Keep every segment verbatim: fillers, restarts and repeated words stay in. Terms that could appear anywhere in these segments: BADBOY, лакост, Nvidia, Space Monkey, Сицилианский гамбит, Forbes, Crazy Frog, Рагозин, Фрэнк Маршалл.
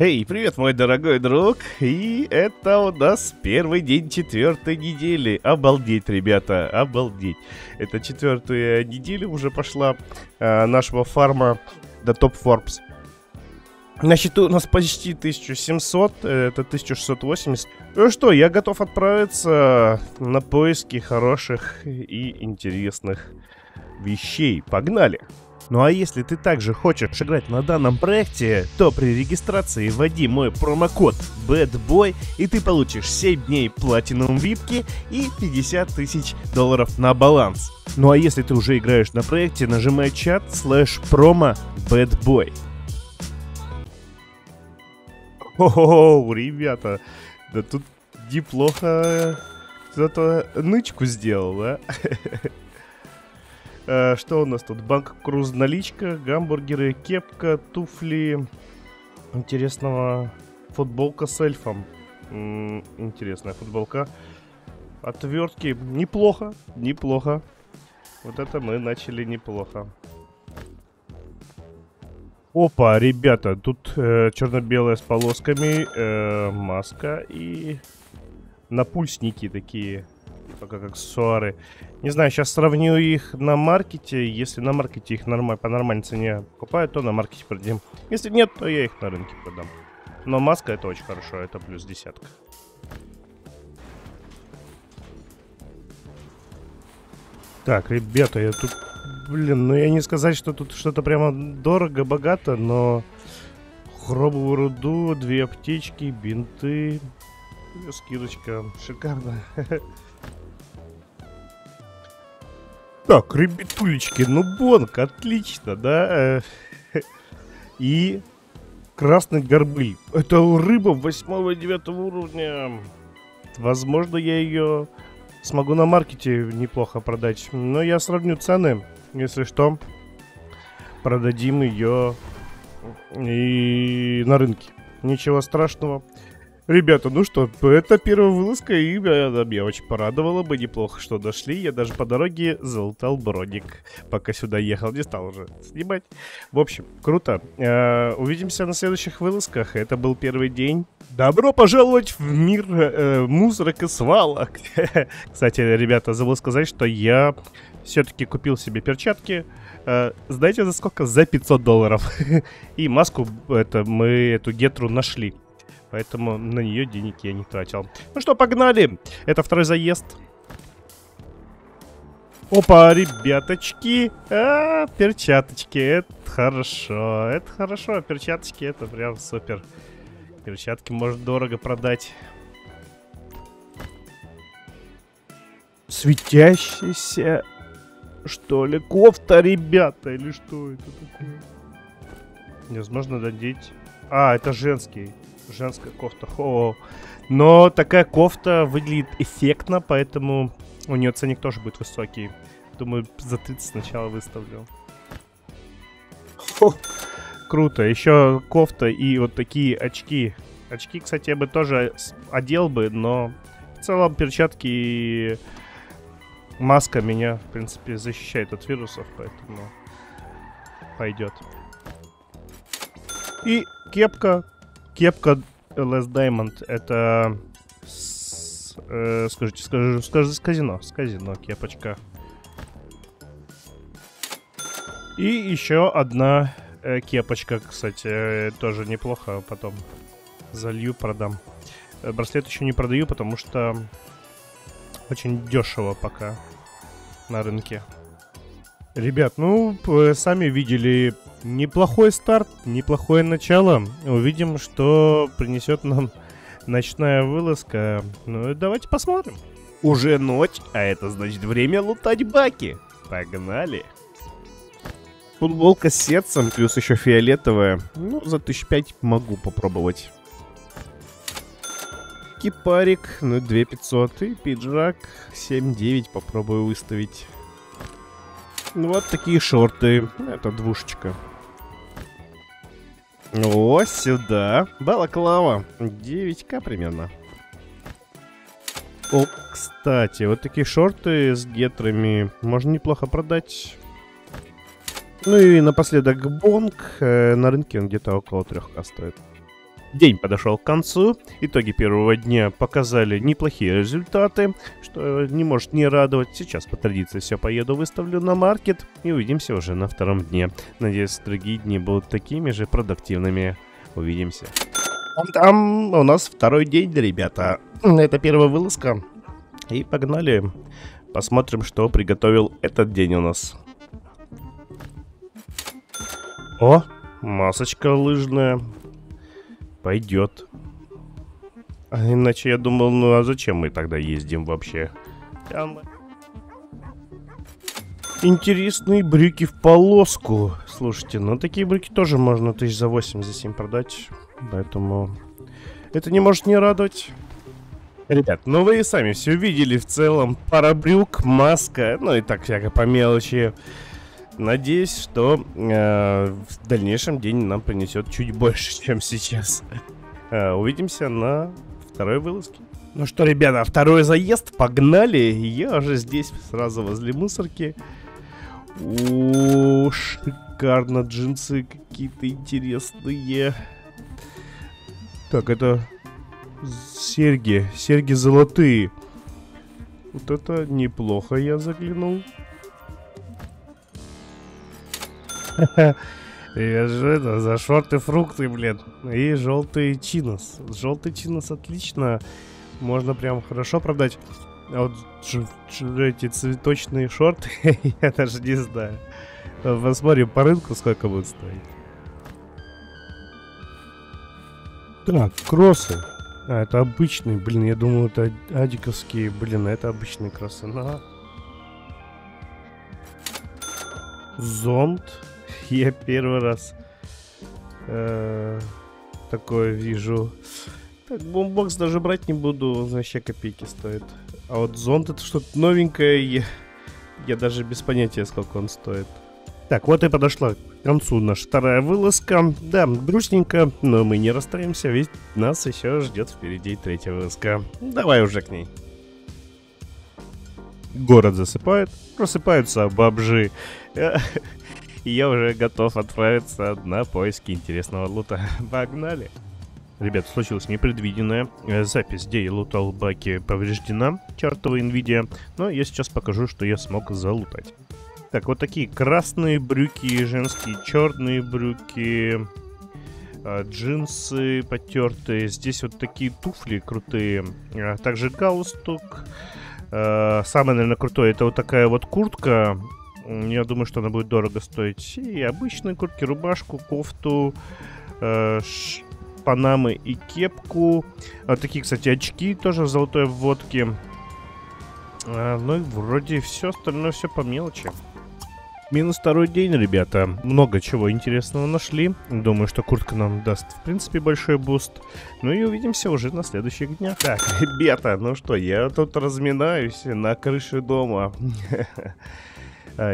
Эй, привет, мой дорогой друг. И это у нас первый день четвертой недели. Обалдеть, ребята, обалдеть. Это четвертая неделя уже пошла э, нашего фарма до топ Forbes. На счету у нас почти тысяча семьсот, это тысяча шестьсот восемьдесят. Ну что, я готов отправиться на поиски хороших и интересных вещей. Погнали! Ну а если ты также хочешь играть на данном проекте, то при регистрации вводи мой промокод BADBOY, и ты получишь семь дней платинум випки и пятьдесят тысяч долларов на баланс. Ну а если ты уже играешь на проекте, нажимай чат слэш промо BADBOY. О-о-о, ребята, да тут неплохо кто-то нычку сделал, да? Что у нас тут? Банк, круз, наличка, гамбургеры, кепка, туфли. Интересного. Футболка с эльфом. М-м, интересная футболка. Отвертки. Неплохо, неплохо. Вот это мы начали неплохо. Опа, ребята, тут э, черно-белая с полосками, э, маска и напульсники такие. Как аксессуары. Не знаю, сейчас сравню их на маркете. Если на маркете их норм... по нормальной цене покупают, то на маркете продадим. Если нет, то я их на рынке продам. Но маска это очень хорошо, это плюс десятка. Так, ребята, я тут... Блин, ну я не сказать, что тут что-то прямо дорого, богато, но... Хробовую руду, две аптечки, бинты... Скидочка, шикарно. Так, ребятулечки, ну бонг, отлично, да? И красный горбыль. Это рыба восьмого и девятого уровня. Возможно, я ее смогу на маркете неплохо продать. Но я сравню цены. Если что, продадим ее и на рынке. Ничего страшного. Ребята, ну что, это первая вылазка, и она меня очень порадовала бы, неплохо, что дошли. Я даже по дороге залутал броник, пока сюда ехал, не стал уже снимать. В общем, круто. Э-э, увидимся на следующих вылазках. Это был первый день. Добро пожаловать в мир э, мусорок и свалок. Кстати, ребята, забыл сказать, что я все-таки купил себе перчатки. Знаете, за сколько? За пятьсот долларов. И маску, это мы эту гетру нашли. Поэтому на нее денег я не тратил. Ну что, погнали! Это второй заезд. Опа, ребяточки! А, перчаточки, это хорошо. Это хорошо, перчаточки, это прям супер. Перчатки можно дорого продать. Светящийся, что ли, кофта, ребята, или что это такое? Невозможно надеть. А, это женский. Женская кофта, хо-хо. Но такая кофта выглядит эффектно, поэтому у нее ценник тоже будет высокий. Думаю, за тридцать сначала выставлю. Хо. Круто, еще кофта и вот такие очки. Очки, кстати, я бы тоже одел бы, но в целом перчатки и маска меня, в принципе, защищает от вирусов, поэтому пойдет. И кепка. Кепка Last Diamond, это с, э, скажите, скажу, скажу, с казино, с казино кепочка. И еще одна э, кепочка, кстати, э, тоже неплохо, потом залью, продам. Э, браслет еще не продаю, потому что очень дешево пока на рынке. Ребят, ну, сами видели... Неплохой старт, неплохое начало. Увидим, что принесет нам ночная вылазка. Ну и давайте посмотрим. Уже ночь, а это значит время лутать баки. Погнали. Футболка с сердцем, плюс еще фиолетовая. Ну, за тысяч пять могу попробовать. Кипарик, ну две тысячи пятьсот. И пиджак семь девять попробую выставить. Вот такие шорты. Это двушечка. О, сюда. Балаклава. девять ка примерно. О, кстати, вот такие шорты с гетрами можно неплохо продать. Ну и напоследок бонг. На рынке он где-то около трёх ка стоит. День подошел к концу, итоги первого дня показали неплохие результаты, что не может не радовать. Сейчас по традиции все поеду, выставлю на маркет и увидимся уже на втором дне. Надеюсь, другие дни будут такими же продуктивными. Увидимся. Там у нас второй день, ребята. Это первая вылазка. И погнали. Посмотрим, что приготовил этот день у нас. О, масочка лыжная. Пойдет. А иначе я думал, ну а зачем мы тогда ездим вообще? Интересные брюки в полоску. Слушайте, ну такие брюки тоже можно тысяч за восемь, за семь продать. Поэтому это не может не радовать. Ребят, ну вы и сами все видели в целом. Пара брюк, маска, ну и так всяко по мелочи. Надеюсь, что э, в дальнейшем день нам принесет чуть больше, чем сейчас. Э, увидимся на второй вылазке. Ну что, ребята, второй заезд, погнали. Я уже здесь, сразу возле мусорки. О, шикарно, джинсы какие-то интересные. Так, это серьги, серьги золотые. Вот это неплохо, я заглянул. Я же это, за шорты фрукты, блин. И желтый чинос. Желтый чинос отлично. Можно прям хорошо продать. А вот эти цветочные шорты, я даже не знаю. Посмотрим по рынку, сколько будет стоить. Так, кроссы. А, это обычные, блин, я думал, это адиковские, блин, это обычные кроссы. На. Зонт. Я первый раз э, такое вижу. Так, бомбокс даже брать не буду, вообще копейки стоит. А вот зонт это что-то новенькое, я, я даже без понятия, сколько он стоит. Так, вот и подошла к концу наша вторая вылазка. Да, грустненько, но мы не расстаемся, ведь нас еще ждет впереди третья вылазка. Давай уже к ней. Город засыпает, просыпаются бомжи. И я уже готов отправиться на поиски интересного лута. Погнали! Ребят, случилось непредвиденное. Запись, где я лутал баки, повреждена. Чертова Nvidia. Но я сейчас покажу, что я смог залутать. Так, вот такие красные брюки, женские черные брюки, джинсы потертые. Здесь вот такие туфли крутые. Также галстук. Самое, наверное, крутое, это вот такая вот куртка. Я думаю, что она будет дорого стоить. И обычные куртки, рубашку, кофту, э, ш, панамы и кепку. А, такие, кстати, очки тоже в золотой вводке. А, ну и вроде все остальное все по мелочи. Минус второй день, ребята. Много чего интересного нашли. Думаю, что куртка нам даст, в принципе, большой буст. Ну и увидимся уже на следующих днях. Так, ребята, ну что, я тут разминаюсь на крыше дома.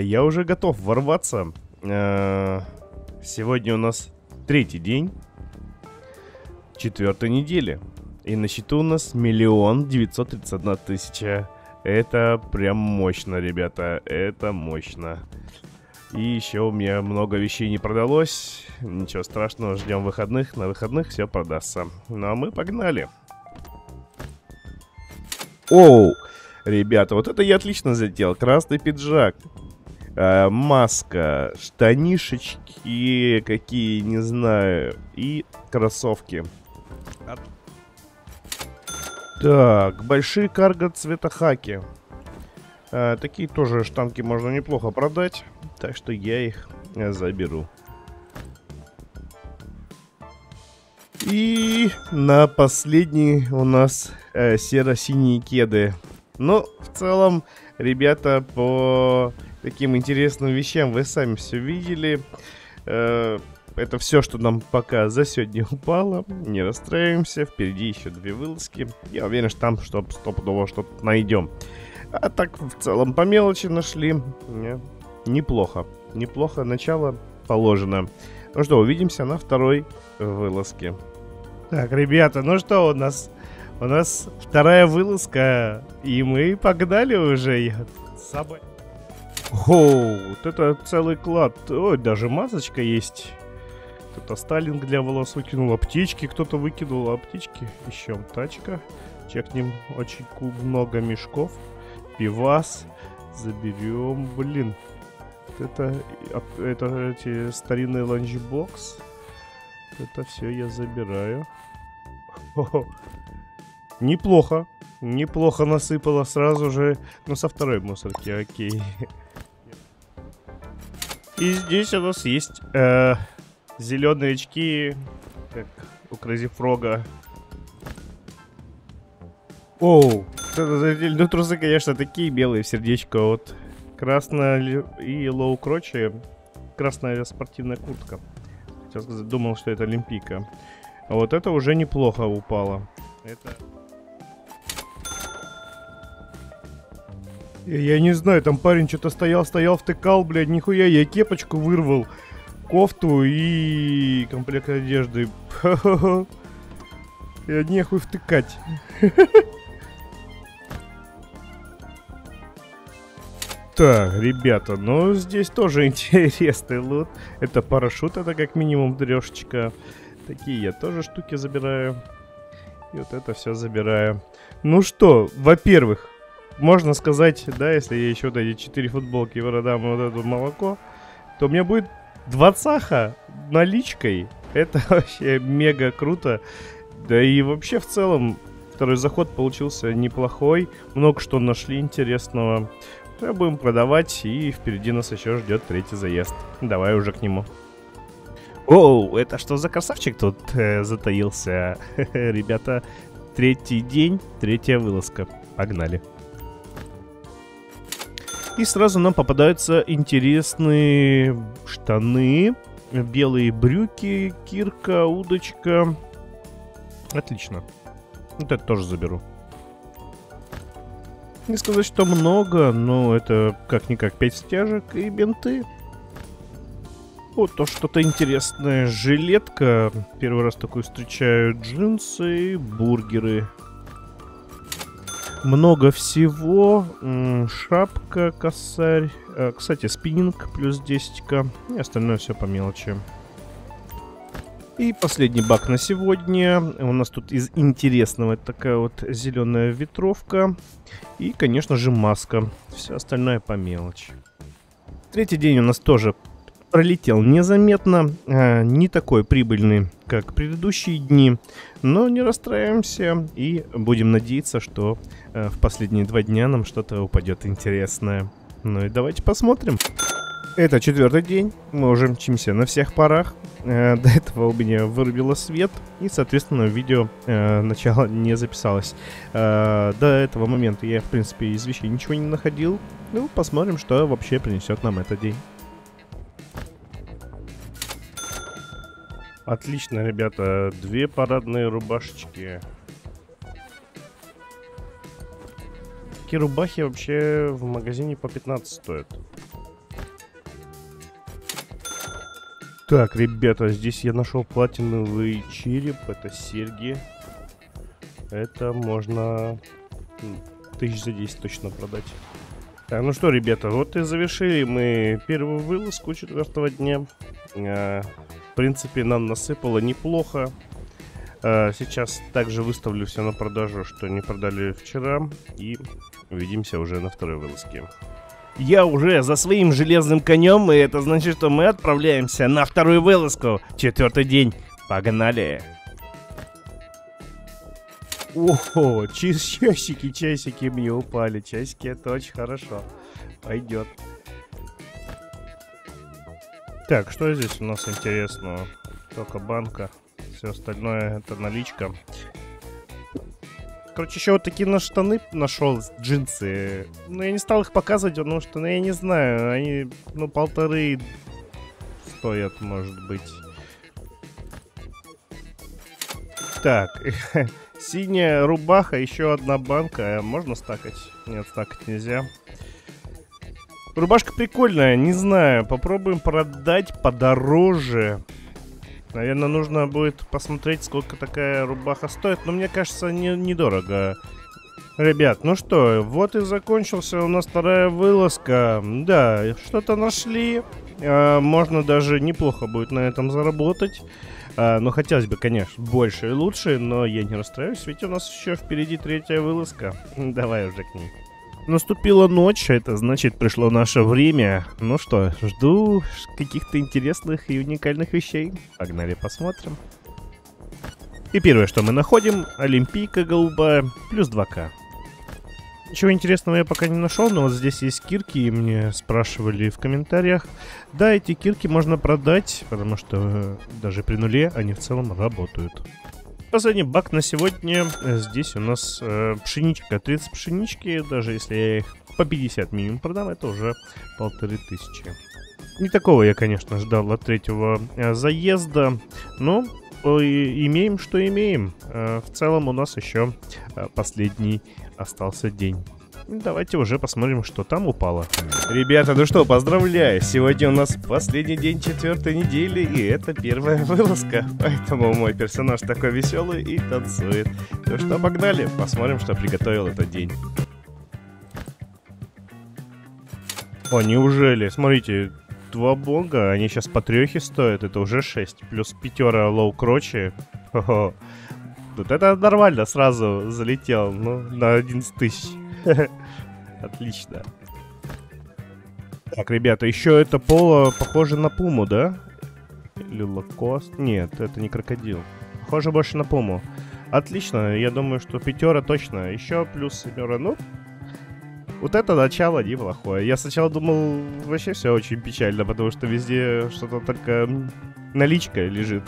Я уже готов ворваться. Сегодня у нас третий день четвертой недели. И на счету у нас миллион девятьсот тридцать одна тысяча. Это прям мощно, ребята. Это мощно. И еще у меня много вещей не продалось. Ничего страшного, ждем выходных. На выходных все продастся. Ну а мы погнали. Оу! Ребята, вот это я отлично задел. Красный пиджак. Э, маска, штанишечки какие, не знаю, и кроссовки. От... Так, большие карго цвета хаки. Э, такие тоже штанки можно неплохо продать, так что я их э, заберу. И на последний у нас э, серо-синие кеды. Но в целом, ребята, по... таким интересным вещам вы сами все видели. Это все, что нам пока за сегодня упало. Не расстраиваемся. Впереди еще две вылазки. Я уверен, что там стопудово что-то найдем. А так, в целом, по мелочи нашли. Неплохо. Неплохо начало положено. Ну что, увидимся на второй вылазке. Так, ребята, ну что у нас? У нас вторая вылазка. И мы погнали уже. С собой. О, вот это целый клад. Ой, даже масочка есть. Кто-то стайлинг для волос выкинул, аптечки кто-то выкинул, аптечки. Ищем тачка. Чекнем очень много мешков. Пивас. Заберем, блин. Это, это эти старинные ланчбокс. Это все я забираю. О-хо. Неплохо. Неплохо насыпало сразу же. Ну, со второй мусорки, окей. И здесь у нас есть э, зеленые очки, как у Crazy Frog'а. Оу, ну трусы, конечно, такие белые в сердечко. Вот красная и лоу, короче, красная спортивная куртка. Сейчас думал, что это олимпийка. А вот это уже неплохо упало. Это... Я не знаю, там парень что-то стоял, стоял, втыкал, блядь, нихуя, я кепочку вырвал, кофту и комплект одежды. Я нехуй втыкать. Так, ребята, ну здесь тоже интересный лут. Это парашют, это как минимум трешечка. Такие я тоже штуки забираю. И вот это все забираю. Ну что, во-первых, можно сказать, да, если я еще даю четыре футболки и продам вот это молоко, то у меня будет двадцаха наличкой. Это вообще мега круто. Да и вообще в целом второй заход получился неплохой. Много что нашли интересного. Сейчас будем продавать, и впереди нас еще ждет третий заезд. Давай уже к нему. Оу, это что за красавчик тут э, затаился? Ребята, третий день, третья вылазка. Погнали. И сразу нам попадаются интересные штаны, белые брюки, кирка, удочка. Отлично. Вот это тоже заберу. Не сказать, что много, но это как-никак пять стяжек и бинты. Вот то что-то интересное. Жилетка. Первый раз такую встречаю. Джинсы, бургеры. Много всего. Шапка, косарь. Кстати, спиннинг плюс десять ка. И остальное все по мелочи. И последний бак на сегодня. У нас тут из интересного такая вот зеленая ветровка. И, конечно же, маска. Все остальное по мелочи. Третий день у нас тоже пролетел незаметно. Не такой прибыльный, как предыдущие дни. Но не расстраиваемся. И будем надеяться, что в последние два дня нам что-то упадет интересное. Ну и давайте посмотрим. Это четвертый день. Мы уже мчимся на всех парах. До этого у меня вырубило свет, и, соответственно, видео э, начало не записалось. Э, до этого момента я, в принципе, из вещей ничего не находил. Ну, посмотрим, что вообще принесет нам этот день. Отлично, ребята. Две парадные рубашечки. Такие рубахи вообще в магазине по пятнадцать стоят. Так, ребята, здесь я нашел платиновый череп, это серьги. Это можно тысяч за десять точно продать. Так, ну что, ребята, вот и завершили мы первую вылазку четвертого дня. А, в принципе, нам насыпало неплохо. А, сейчас также выставлю все на продажу, что не продали вчера. И увидимся уже на второй вылазке. Я уже за своим железным конем, и это значит, что мы отправляемся на вторую вылазку. Четвертый день. Погнали. Ого, часики, часики мне упали. Часики, это очень хорошо. Пойдет. Так, что здесь у нас интересного? Только банка. Все остальное это наличка. Короче, еще вот такие на штаны нашел, джинсы. Но я не стал их показывать, потому что, ну, я не знаю, они, ну, полторы стоят, может быть. Так, синяя рубаха, еще одна банка. Можно стакать? Нет, стакать нельзя. Рубашка прикольная, не знаю, попробуем продать подороже. Наверное, нужно будет посмотреть, сколько такая рубаха стоит. Но мне кажется, не, недорого. Ребят, ну что, вот и закончился у нас вторая вылазка. Да, что-то нашли. Можно даже неплохо будет на этом заработать. Но хотелось бы, конечно, больше и лучше. Но я не расстраиваюсь, ведь у нас еще впереди третья вылазка. Давай уже к ней. Наступила ночь, а это значит, пришло наше время. Ну что, жду каких-то интересных и уникальных вещей. Погнали, посмотрим. И первое, что мы находим, олимпийка голубая, плюс два ка. Ничего интересного я пока не нашел, но вот здесь есть кирки, и мне спрашивали в комментариях. Да, эти кирки можно продать, потому что даже при нуле они в целом работают. Последний баг на сегодня. Здесь у нас э, пшеничка, тридцать пшенички, даже если я их по пятьдесят минимум продам, это уже полторы тысячи. Не такого я, конечно, ждал от третьего э, заезда, но... имеем, что имеем. В целом у нас еще последний остался день. Давайте уже посмотрим, что там упало. Ребята, ну что, поздравляю! Сегодня у нас последний день четвертой недели, и это первая вылазка. Поэтому мой персонаж такой веселый и танцует. Ну что, погнали, посмотрим, что приготовил этот день. О, неужели? Смотрите, два бога, они сейчас по трехе стоят, это уже шесть, плюс пятера лоу-крочи. Тут это нормально, сразу залетел, ну, на одиннадцать тысяч. Отлично. Так, ребята, еще это поло похоже на пуму, да? Или лакост? Нет, это не крокодил. Похоже больше на пуму. Отлично, я думаю, что пятера точно. Еще плюс семера, ну... Вот это начало неплохое. Я сначала думал, вообще все очень печально, потому что везде что-то только наличка лежит.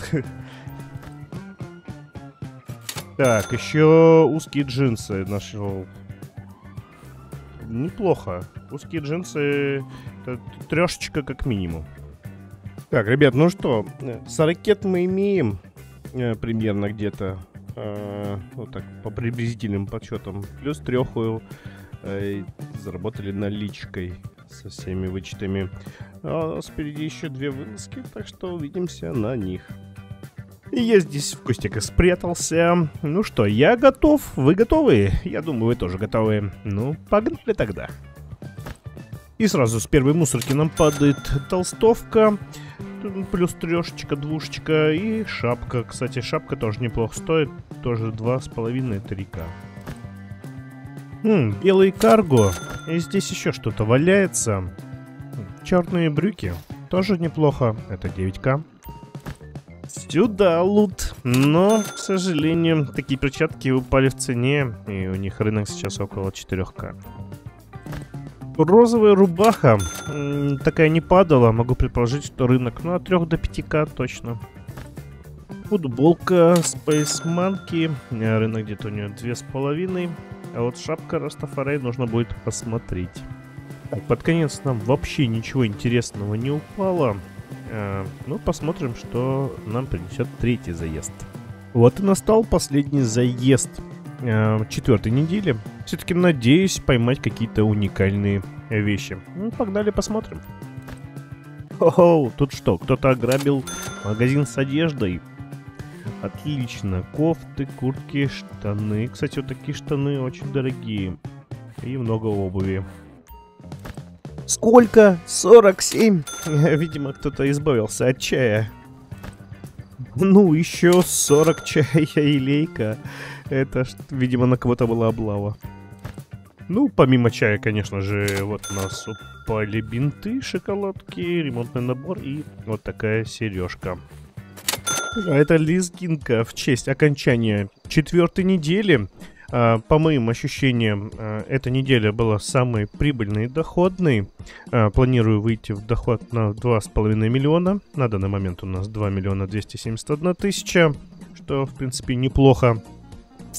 Так, еще узкие джинсы нашел. Неплохо. Узкие джинсы, трешечка как минимум. Так, ребят, ну что, сорокет мы имеем примерно где-то. Вот так, по приблизительным подсчетам. Плюс трехую. Заработали наличкой со всеми вычетами. А у нас впереди еще две вылазки, так что увидимся на них. И я здесь в кустик и спрятался. Ну что, я готов. Вы готовы? Я думаю, вы тоже готовы. Ну, погнали тогда. И сразу с первой мусорки нам падает толстовка. Плюс трешечка, двушечка и шапка. Кстати, шапка тоже неплохо стоит. Тоже два с половиной три ка. М, белый карго. И здесь еще что-то валяется. Черные брюки. Тоже неплохо. Это девять ка. Сюда лут. Но, к сожалению, такие перчатки упали в цене. И у них рынок сейчас около четыре ка. Розовая рубаха. М, такая не падала. Могу предположить, что рынок. Ну, от трёх до пяти ка точно. Футболка Space Monkey. Рынок где-то у нее две с половиной. А вот шапка Растафари нужно будет посмотреть. Под конец нам вообще ничего интересного не упало. Э, ну, посмотрим, что нам принесет третий заезд. Вот и настал последний заезд э, четвертой недели. Все-таки надеюсь поймать какие-то уникальные вещи. Ну, погнали, посмотрим. О-о-о, тут что, кто-то ограбил магазин с одеждой? Отлично. Кофты, куртки, штаны. Кстати, вот такие штаны очень дорогие. И много обуви. Сколько? сорок семь. Видимо, кто-то избавился от чая. Ну, еще сорок чая и лейка. Это, видимо, на кого-то была облава. Ну, помимо чая, конечно же, вот у нас упали бинты, шоколадки, ремонтный набор и вот такая сережка. Это лизгинка в честь окончания четвертой недели. По моим ощущениям, эта неделя была самой прибыльной и доходной. Планирую выйти в доход на два с половиной миллиона. На данный момент у нас два миллиона двести семьдесят одна тысяча, что, в принципе, неплохо.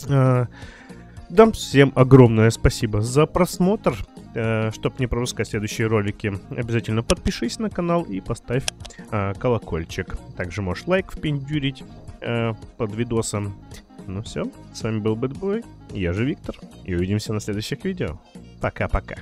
Дам всем огромное спасибо за просмотр. Чтобы не пропускать следующие ролики, обязательно подпишись на канал и поставь а, колокольчик. Также можешь лайк впендюрить а, под видосом. Ну все, с вами был Бэдбой, я же Виктор, и увидимся на следующих видео. Пока-пока.